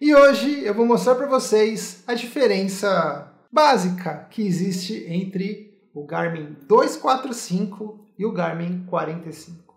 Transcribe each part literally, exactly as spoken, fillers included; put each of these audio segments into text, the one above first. E hoje eu vou mostrar para vocês a diferença básica que existe entre o Garmin duzentos e quarenta e cinco e o Garmin quarenta e cinco.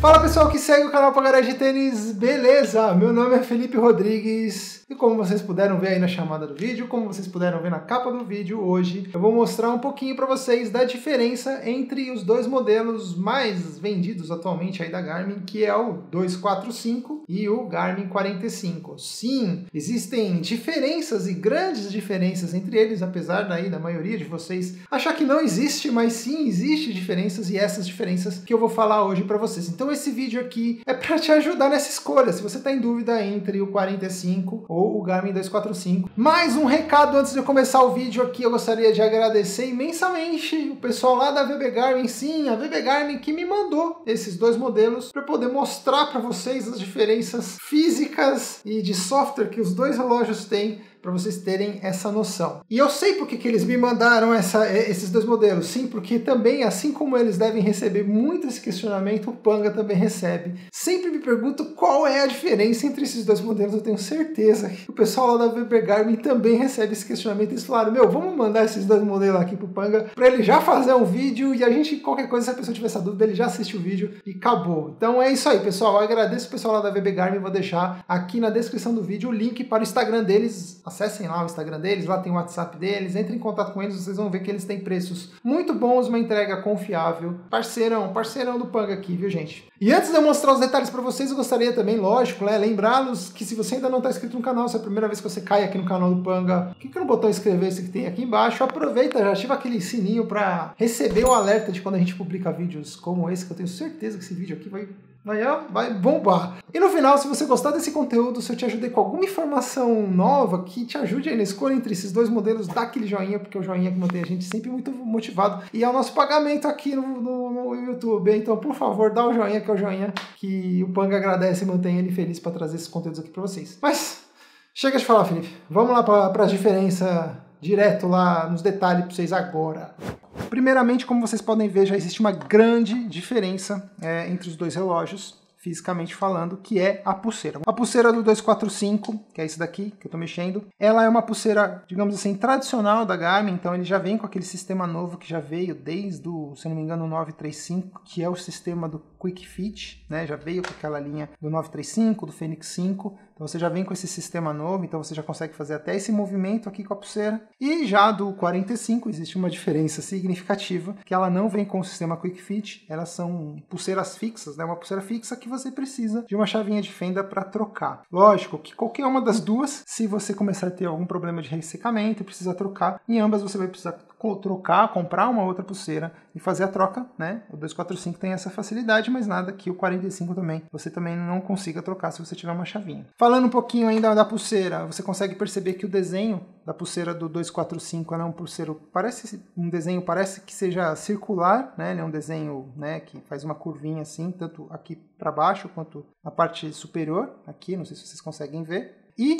Fala pessoal que segue o canal Pangaré de Tênis, beleza? Meu nome é Felipe Rodrigues e como vocês puderam ver aí na chamada do vídeo, como vocês puderam ver na capa do vídeo, hoje eu vou mostrar um pouquinho para vocês da diferença entre os dois modelos mais vendidos atualmente aí da Garmin, que é o duzentos e quarenta e cinco e o Garmin quarenta e cinco. Sim, existem diferenças e grandes diferenças entre eles, apesar daí da maioria de vocês achar que não existe, mas sim, existe diferenças e essas diferenças que eu vou falar hoje para vocês. Então esse vídeo aqui é para te ajudar nessa escolha, se você está em dúvida entre o quarenta e cinco ou o Garmin duzentos e quarenta e cinco. Mais um recado antes de eu começar o vídeo aqui, eu gostaria de agradecer imensamente o pessoal lá da V B Garmin, sim, a V B Garmin que me mandou esses dois modelos para poder mostrar para vocês as diferenças físicas e de software que os dois relógios têm, para vocês terem essa noção. E eu sei porque que eles me mandaram essa, esses dois modelos, sim, porque também, assim como eles devem receber muito esse questionamento, o Panga também recebe. Sempre me pergunto qual é a diferença entre esses dois modelos, eu tenho certeza que o pessoal lá da V B Garmin também recebe esse questionamento, eles falaram, meu, vamos mandar esses dois modelos aqui pro Panga, para ele já fazer um vídeo e a gente, qualquer coisa, se a pessoa tiver essa dúvida, ele já assiste o vídeo e acabou. Então é isso aí, pessoal, eu agradeço o pessoal lá da V B Garmin, vou deixar aqui na descrição do vídeo o link para o Instagram deles, acessem lá o Instagram deles, lá tem o WhatsApp deles, entrem em contato com eles, vocês vão ver que eles têm preços muito bons, uma entrega confiável, parceirão, parceirão do Panga aqui, viu gente? E antes de eu mostrar os detalhes para vocês, eu gostaria também, lógico, né, lembrá-los que se você ainda não está inscrito no canal, se é a primeira vez que você cai aqui no canal do Panga, clica no botão inscrever-se que tem aqui embaixo, aproveita, já ativa aquele sininho para receber o alerta de quando a gente publica vídeos como esse, que eu tenho certeza que esse vídeo aqui vai... Vai, vai bombar. E no final, se você gostar desse conteúdo, se eu te ajudei com alguma informação nova que te ajude aí na escolha entre esses dois modelos, dá aquele joinha, porque é o joinha que mantém a gente sempre muito motivado. E é o nosso pagamento aqui no, no, no YouTube. Então, por favor, dá o joinha, que é o joinha que o Panga agradece e mantém ele feliz para trazer esses conteúdos aqui para vocês. Mas, chega de falar, Felipe. Vamos lá para as diferenças direto lá nos detalhes para vocês agora. Primeiramente, como vocês podem ver, já existe uma grande diferença é, entre os dois relógios, fisicamente falando, que é a pulseira. A pulseira do duzentos e quarenta e cinco, que é esse daqui, que eu tô mexendo, ela é uma pulseira, digamos assim, tradicional da Garmin, então ele já vem com aquele sistema novo que já veio desde o, se não me engano, o novecentos e trinta e cinco, que é o sistema do Quick Fit, né, já veio com aquela linha do novecentos e trinta e cinco, do Fenix cinco, então você já vem com esse sistema novo, então você já consegue fazer até esse movimento aqui com a pulseira. E já do quarenta e cinco existe uma diferença significativa, que ela não vem com o sistema Quick Fit, elas são pulseiras fixas, né, uma pulseira fixa que você precisa de uma chavinha de fenda para trocar. Lógico que qualquer uma das duas, se você começar a ter algum problema de ressecamento e precisar trocar, em ambas você vai precisar trocar, comprar uma outra pulseira e fazer a troca, né? O duzentos e quarenta e cinco tem essa facilidade, mas nada que o quarenta e cinco também, você também não consiga trocar se você tiver uma chavinha. Falando um pouquinho ainda da pulseira, você consegue perceber que o desenho da pulseira do duzentos e quarenta e cinco, ela é um pulseiro, parece um desenho, parece que seja circular, né? Ele é um desenho, né, que faz uma curvinha assim, tanto aqui para baixo quanto na parte superior, aqui, não sei se vocês conseguem ver. E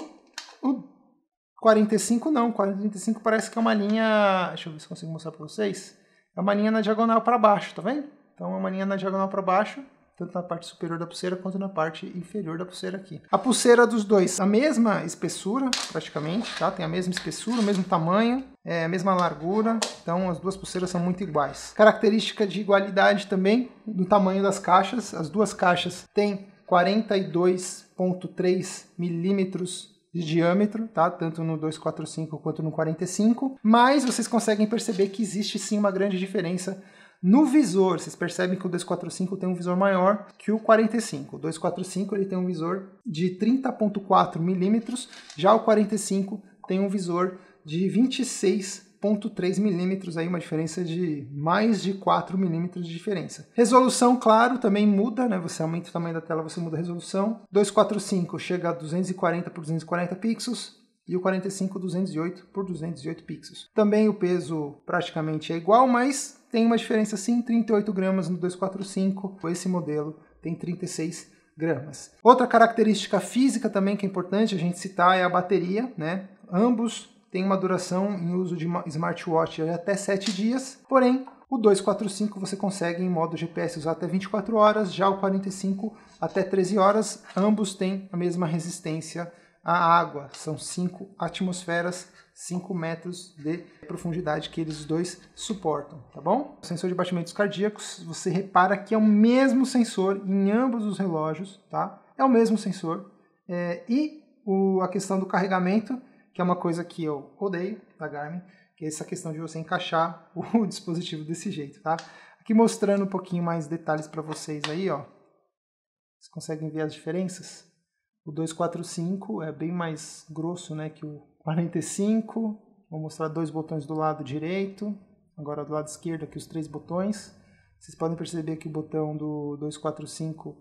o quarenta e cinco não, quarenta e cinco parece que é uma linha, deixa eu ver se consigo mostrar para vocês, é uma linha na diagonal para baixo, tá vendo? Então é uma linha na diagonal para baixo, tanto na parte superior da pulseira quanto na parte inferior da pulseira aqui. A pulseira dos dois, a mesma espessura praticamente, tá? Tem a mesma espessura, o mesmo tamanho, é a mesma largura, então as duas pulseiras são muito iguais. Característica de igualdade também do tamanho das caixas, as duas caixas têm quarenta e dois vírgula três milímetros de diâmetro, tá? Tanto no duzentos e quarenta e cinco quanto no quarenta e cinco, mas vocês conseguem perceber que existe sim uma grande diferença no visor. Vocês percebem que o duzentos e quarenta e cinco tem um visor maior que o quarenta e cinco. O duzentos e quarenta e cinco ele tem um visor de trinta vírgula quatro milímetros, já o quarenta e cinco tem um visor de vinte e seis vírgula três milímetros, aí uma diferença de mais de quatro milímetros de diferença. Resolução, claro, também muda, né? Você aumenta o tamanho da tela, você muda a resolução. duzentos e quarenta e cinco chega a duzentos e quarenta por duzentos e quarenta pixels e o quarenta e cinco duzentos e oito por duzentos e oito pixels. Também o peso praticamente é igual, mas tem uma diferença sim, trinta e oito gramas no duzentos e quarenta e cinco, esse modelo tem trinta e seis gramas. Outra característica física também que é importante a gente citar é a bateria, né? Ambos tem uma duração em uso de smartwatch de até sete dias, porém o dois quatro cinco você consegue em modo G P S usar até vinte e quatro horas, já o quarenta e cinco até treze horas, ambos têm a mesma resistência à água, são cinco atmosferas, cinco metros de profundidade que eles dois suportam, tá bom? O sensor de batimentos cardíacos, você repara que é o mesmo sensor em ambos os relógios, tá? É o mesmo sensor, é, e o, a questão do carregamento, que é uma coisa que eu odeio da Garmin, que é essa questão de você encaixar o dispositivo desse jeito, tá? Aqui mostrando um pouquinho mais detalhes para vocês aí, ó. Vocês conseguem ver as diferenças? O dois quatro cinco é bem mais grosso, né, que o quarenta e cinco. Vou mostrar dois botões do lado direito, agora do lado esquerdo aqui os três botões. Vocês podem perceber que o botão do dois quatro cinco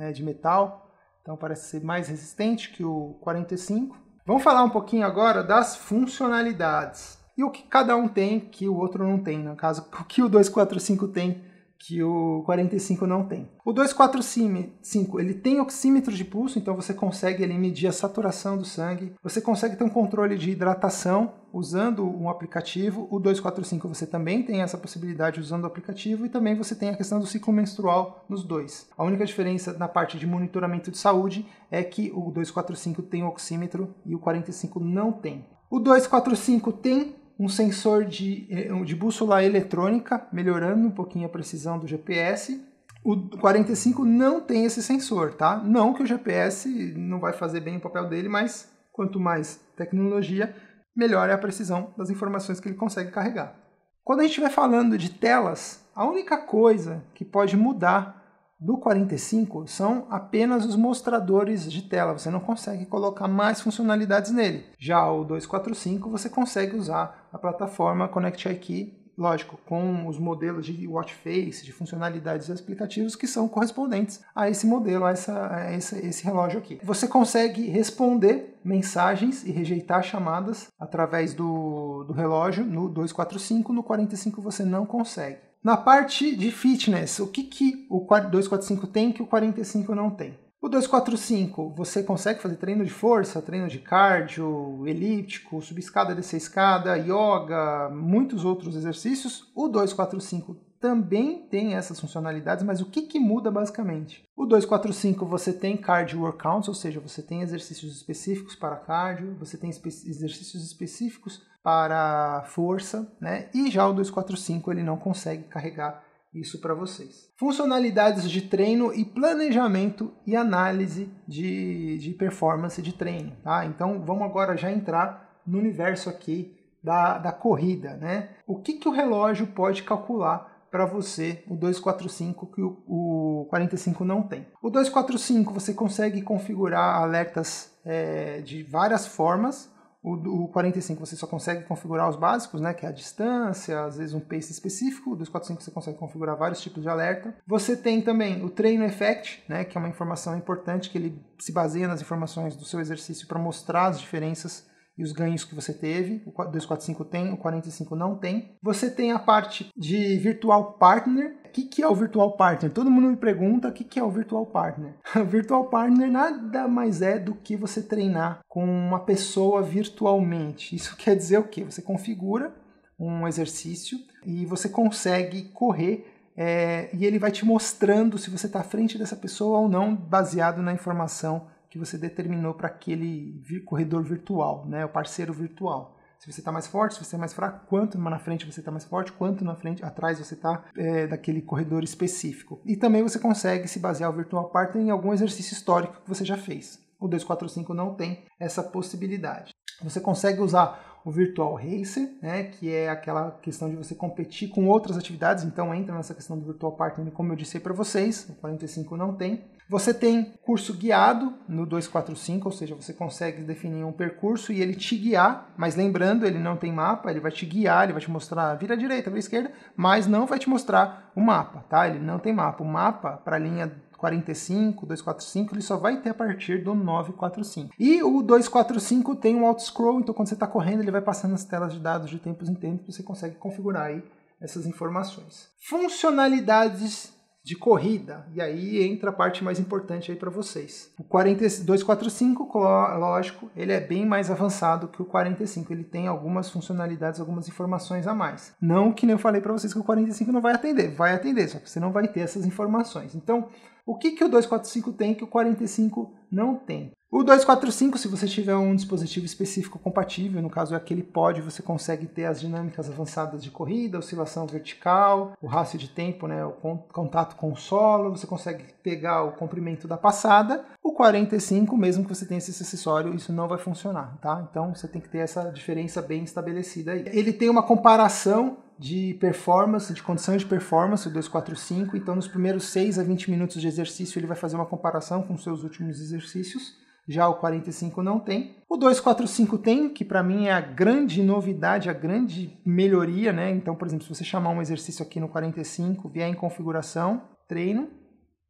é de metal, então parece ser mais resistente que o quarenta e cinco. Vamos falar um pouquinho agora das funcionalidades. E o que cada um tem que o outro não tem, no caso, o que o dois quatro cinco tem que o quarenta e cinco não tem. O dois quatro cinco ele tem oxímetro de pulso, então você consegue ele, medir a saturação do sangue, você consegue ter um controle de hidratação usando um aplicativo. O dois quatro cinco você também tem essa possibilidade usando o aplicativo, e também você tem a questão do ciclo menstrual nos dois. A única diferença na parte de monitoramento de saúde é que o dois quatro cinco tem oxímetro e o quarenta e cinco não tem. O dois quatro cinco tem um sensor de, de bússola eletrônica, melhorando um pouquinho a precisão do G P S. O quarenta e cinco não tem esse sensor, tá? Não que o G P S não vai fazer bem o papel dele, mas quanto mais tecnologia, melhor é a precisão das informações que ele consegue carregar. Quando a gente estiver falando de telas, a única coisa que pode mudar do quarenta e cinco são apenas os mostradores de tela, você não consegue colocar mais funcionalidades nele. Já o dois quatro cinco você consegue usar a plataforma Connect I Q, lógico, com os modelos de watch face, de funcionalidades e aplicativos que são correspondentes a esse modelo, a, essa, a esse, esse relógio aqui. Você consegue responder mensagens e rejeitar chamadas através do, do relógio no dois quatro cinco, no quarenta e cinco você não consegue. Na parte de fitness, o que, que o dois quatro cinco tem que o quarenta e cinco não tem? O dois quatro cinco, você consegue fazer treino de força, treino de cardio, elíptico, subescada, descer escada, yoga, muitos outros exercícios. O dois quatro cinco também tem essas funcionalidades, mas o que, que muda basicamente? O dois quatro cinco você tem cardio workouts, ou seja, você tem exercícios específicos para cardio, você tem espe- exercícios específicos para força, né? E já o dois quatro cinco ele não consegue carregar isso para vocês. Funcionalidades de treino e planejamento e análise de, de performance de treino, tá? Então vamos agora já entrar no universo aqui da, da corrida, né? O que, que o relógio pode calcular para você, o dois quatro cinco que o quarenta e cinco não tem? O dois quatro cinco você consegue configurar alertas é, de várias formas. O quarenta e cinco você só consegue configurar os básicos, né, que é a distância, às vezes um pace específico. O dois quatro cinco você consegue configurar vários tipos de alerta. Você tem também o train effect, né, que é uma informação importante, que ele se baseia nas informações do seu exercício para mostrar as diferenças e os ganhos que você teve. O dois quatro cinco tem, o quarenta e cinco não tem. Você tem a parte de Virtual Partner. O que, que é o Virtual Partner? Todo mundo me pergunta o que, que é o Virtual Partner. O Virtual Partner nada mais é do que você treinar com uma pessoa virtualmente. Isso quer dizer o quê? Você configura um exercício e você consegue correr, é, e ele vai te mostrando se você está à frente dessa pessoa ou não, baseado na informação que você determinou para aquele corredor virtual, né, o parceiro virtual. Se você está mais forte, se você é mais fraco, quanto na frente você está mais forte, quanto na frente, atrás você está é, daquele corredor específico. E também você consegue se basear o Virtual Partner em algum exercício histórico que você já fez. O dois quatro cinco não tem essa possibilidade. Você consegue usar o Virtual Racer, né, que é aquela questão de você competir com outras atividades, então entra nessa questão do Virtual Partner, como eu disse para vocês, o quarenta e cinco não tem. Você tem curso guiado no dois quatro cinco, ou seja, você consegue definir um percurso e ele te guiar, mas lembrando, ele não tem mapa, ele vai te guiar, ele vai te mostrar vira à direita, vira à esquerda, mas não vai te mostrar o mapa, tá? Ele não tem mapa. O mapa para a linha quarenta e cinco, dois quatro cinco, ele só vai ter a partir do nove quatro cinco. E o dois quatro cinco tem um auto-scroll, então quando você está correndo, ele vai passando as telas de dados de tempos em tempos, você consegue configurar aí essas informações. Funcionalidades de corrida. E aí entra a parte mais importante aí para vocês. O quarenta e dois quarenta e cinco, lógico, ele é bem mais avançado que o quarenta e cinco. Ele tem algumas funcionalidades, algumas informações a mais. Não que nem eu falei para vocês que o quarenta e cinco não vai atender. Vai atender, só que você não vai ter essas informações. Então, o que, que o dois quarenta e cinco tem que o quarenta e cinco não tem? O dois quarenta e cinco, se você tiver um dispositivo específico compatível, no caso é aquele pod, você consegue ter as dinâmicas avançadas de corrida, oscilação vertical, o rácio de tempo, né, o contato com o solo, você consegue pegar o comprimento da passada. O quarenta e cinco, mesmo que você tenha esse acessório, isso não vai funcionar, tá? Então você tem que ter essa diferença bem estabelecida aí. Ele tem uma comparação de performance, de condição de performance, o dois quarenta e cinco, então nos primeiros seis a vinte minutos de exercício ele vai fazer uma comparação com seus últimos exercícios, já o quarenta e cinco não tem. O dois quarenta e cinco tem, que para mim é a grande novidade, a grande melhoria, né? Então, por exemplo, se você chamar um exercício aqui no quarenta e cinco, vier em configuração, treino,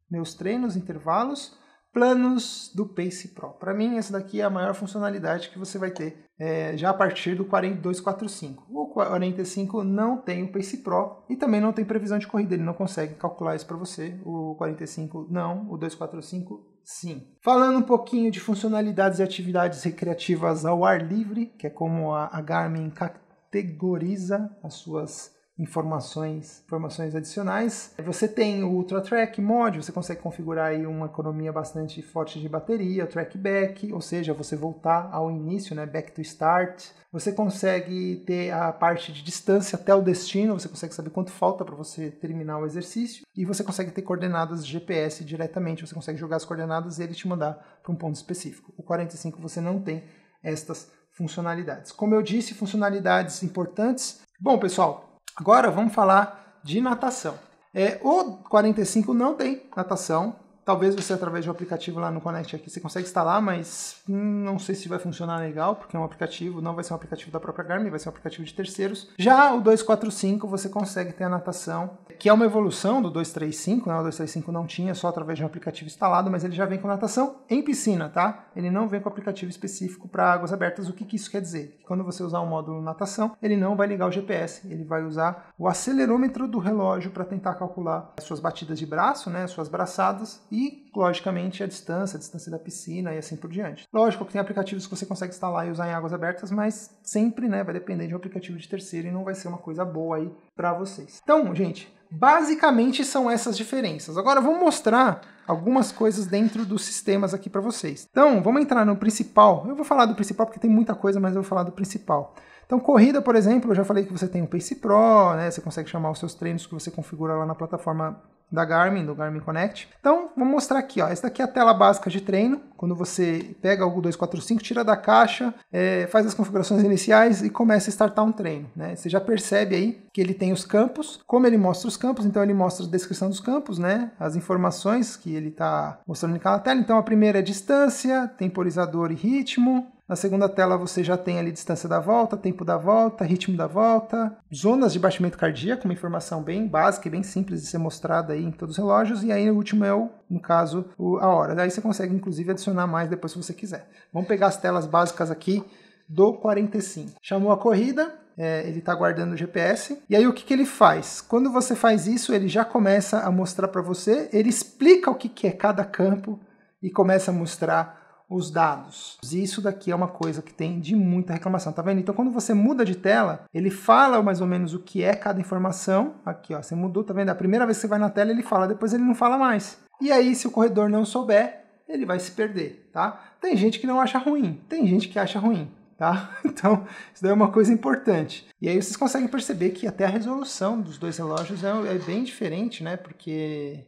meus treinos, intervalos, planos do Pace Pro. Para mim, essa daqui é a maior funcionalidade que você vai ter é, já a partir do quarenta e dois quarenta e cinco. O quarenta e cinco não tem o Pace Pro e também não tem previsão de corrida, ele não consegue calcular isso para você. O quarenta e cinco não, o dois quarenta e cinco sim. Falando um pouquinho de funcionalidades e atividades recreativas ao ar livre, que é como a Garmin categoriza as suas informações, informações adicionais. Você tem o Ultra Track Mod, você consegue configurar aí uma economia bastante forte de bateria, o Track Back, ou seja, você voltar ao início, né, Back to Start. Você consegue ter a parte de distância até o destino, você consegue saber quanto falta para você terminar o exercício, e você consegue ter coordenadas G P S diretamente, você consegue jogar as coordenadas e ele te mandar para um ponto específico. O quarenta e cinco você não tem estas funcionalidades. Como eu disse, funcionalidades importantes. Bom, pessoal, agora vamos falar de natação. É, o quarenta e cinco não tem natação. Talvez você, através de um aplicativo lá no Connect I Q, você consegue instalar, mas hum, não sei se vai funcionar legal, porque é um aplicativo, não vai ser um aplicativo da própria Garmin, vai ser um aplicativo de terceiros. Já o dois quarenta e cinco você consegue ter a natação, que é uma evolução do dois trinta e cinco, né? O dois trinta e cinco não tinha só através de um aplicativo instalado, mas ele já vem com natação em piscina, tá? Ele não vem com aplicativo específico para águas abertas. O que, que isso quer dizer? Que quando você usar o módulo natação, ele não vai ligar o G P S, ele vai usar o acelerômetro do relógio para tentar calcular as suas batidas de braço, né? As suas braçadas e, logicamente, a distância, a distância da piscina e assim por diante. Lógico que tem aplicativos que você consegue instalar e usar em águas abertas, mas sempre, né, vai depender de um aplicativo de terceiro e não vai ser uma coisa boa aí para vocês. Então, gente, basicamente são essas diferenças. Agora vamos mostrar algumas coisas dentro dos sistemas aqui para vocês. Então, vamos entrar no principal. Eu vou falar do principal porque tem muita coisa, mas eu vou falar do principal. Então, corrida, por exemplo, eu já falei que você tem o Pace Pro, né? Você consegue chamar os seus treinos que você configura lá na plataforma da Garmin, do Garmin Connect. Então, vou mostrar aqui, ó. Essa daqui é a tela básica de treino. Quando você pega o dois quarenta e cinco, tira da caixa, é, faz as configurações iniciais e começa a startar um treino, né? Você já percebe aí que ele tem os campos. Como ele mostra os campos, então ele mostra a descrição dos campos, né? As informações que ele está mostrando em cada tela. Então, a primeira é distância, temporizador e ritmo. Na segunda tela você já tem ali distância da volta, tempo da volta, ritmo da volta, zonas de batimento cardíaco, uma informação bem básica e bem simples de ser mostrada aí em todos os relógios. E aí o último é, o, no caso, o, a hora. Daí você consegue, inclusive, adicionar mais depois se você quiser. Vamos pegar as telas básicas aqui do quarenta e cinco. Chamou a corrida, é, ele está guardando o G P S. E aí o que, que ele faz? Quando você faz isso, ele já começa a mostrar para você, ele explica o que, que é cada campo e começa a mostrar os dados. Isso daqui é uma coisa que tem de muita reclamação, tá vendo? Então, quando você muda de tela, ele fala mais ou menos o que é cada informação. Aqui, ó, você mudou, tá vendo? A primeira vez que você vai na tela, ele fala, depois ele não fala mais. E aí, se o corredor não souber, ele vai se perder, tá? Tem gente que não acha ruim, tem gente que acha ruim, tá? Então, isso daí é uma coisa importante. E aí, vocês conseguem perceber que até a resolução dos dois relógios é, é bem diferente, né? Porque,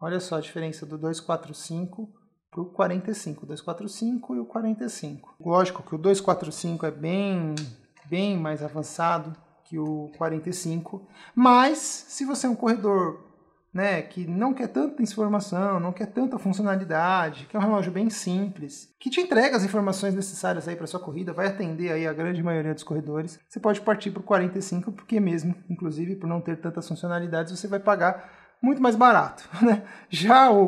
olha só a diferença do dois quarenta e cinco... o quarenta e cinco, o dois quarenta e cinco e o quarenta e cinco. Lógico que o dois quarenta e cinco é bem, bem mais avançado que o quarenta e cinco, mas se você é um corredor, né, que não quer tanta informação, não quer tanta funcionalidade, que é um relógio bem simples, que te entrega as informações necessárias aí para sua corrida, vai atender aí a grande maioria dos corredores, você pode partir para o quarenta e cinco, porque mesmo, inclusive, por não ter tantas funcionalidades, você vai pagar muito mais barato, né? Já o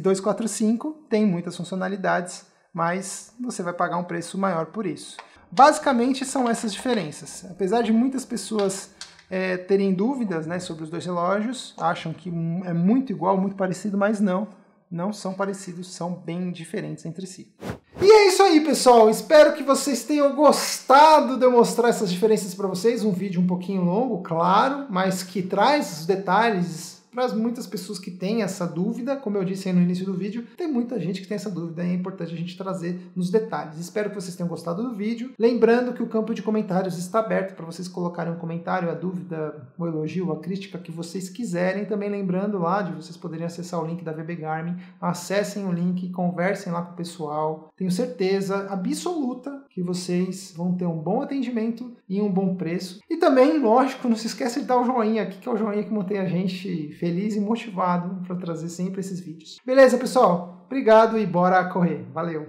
dois quarenta e cinco tem muitas funcionalidades, mas você vai pagar um preço maior por isso. Basicamente são essas diferenças. Apesar de muitas pessoas é, terem dúvidas, né, sobre os dois relógios, acham que é muito igual, muito parecido, mas não, não são parecidos, são bem diferentes entre si. E é isso aí, pessoal, espero que vocês tenham gostado de eu mostrar essas diferenças para vocês, um vídeo um pouquinho longo, claro, mas que traz os detalhes para muitas pessoas que têm essa dúvida. Como eu disse aí no início do vídeo, tem muita gente que tem essa dúvida e é importante a gente trazer nos detalhes. Espero que vocês tenham gostado do vídeo. Lembrando que o campo de comentários está aberto para vocês colocarem um comentário, a dúvida, o elogio, a crítica que vocês quiserem. Também lembrando lá de vocês poderem acessar o link da V B Garmin. Acessem o link, conversem lá com o pessoal. Tenho certeza absoluta que vocês vão ter um bom atendimento e um bom preço. E também, lógico, não se esqueça de dar o joinha aqui, que é o joinha que mantém a gente feliz e motivado para trazer sempre esses vídeos. Beleza, pessoal? Obrigado e bora correr. Valeu!